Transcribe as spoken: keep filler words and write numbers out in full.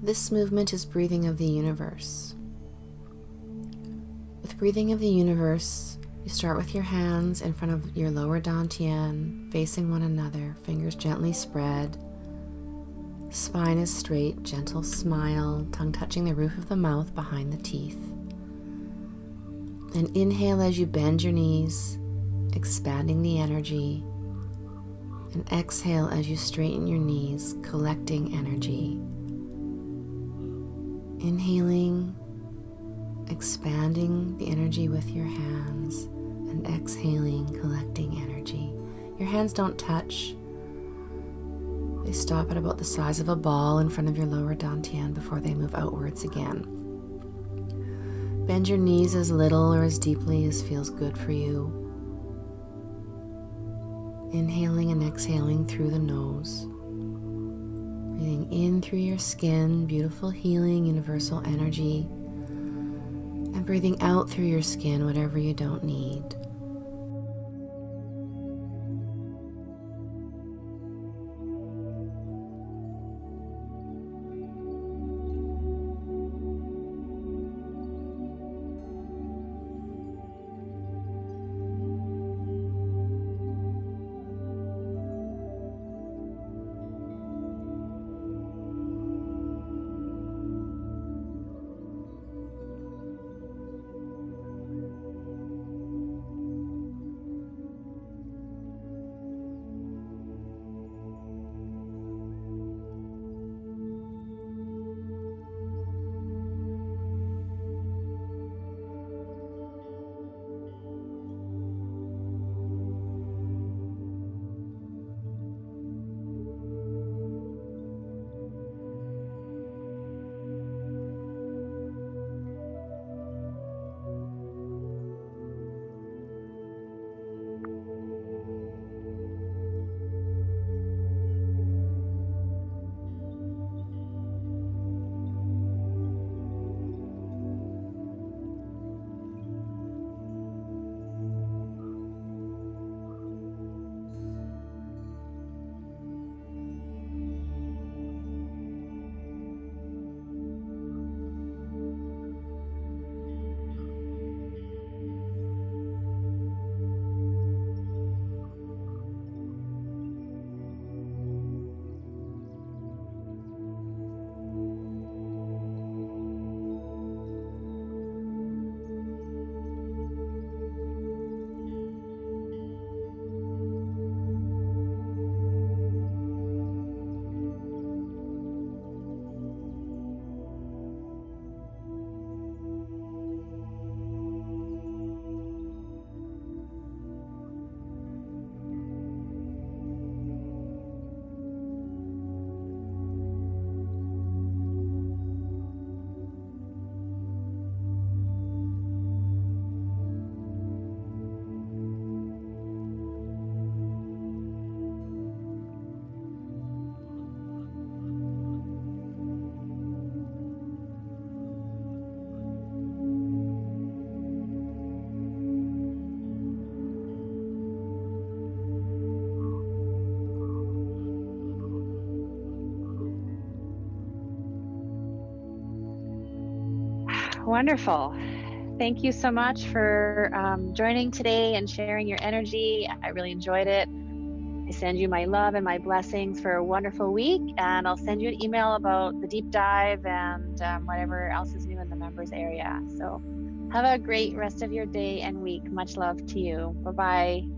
This movement is Breathing of the Universe. With Breathing of the Universe, you start with your hands in front of your lower Dantian, facing one another, fingers gently spread, spine is straight, gentle smile, tongue touching the roof of the mouth behind the teeth. And inhale as you bend your knees, expanding the energy, and exhale as you straighten your knees, collecting energy. Inhaling, expanding the energy with your hands, and exhaling, collecting energy. Your hands don't touch. They stop at about the size of a ball in front of your lower Dantian before they move outwards again. Bend your knees as little or as deeply as feels good for you. Inhaling and exhaling through the nose. Breathing in through your skin, beautiful healing, universal energy. And breathing out through your skin, whatever you don't need. Wonderful. Thank you so much for um, joining today and sharing your energy. I really enjoyed it. I send you my love and my blessings for a wonderful week, and I'll send you an email about the deep dive and um, whatever else is new in the members area. So have a great rest of your day and week. Much love to you. Bye-bye.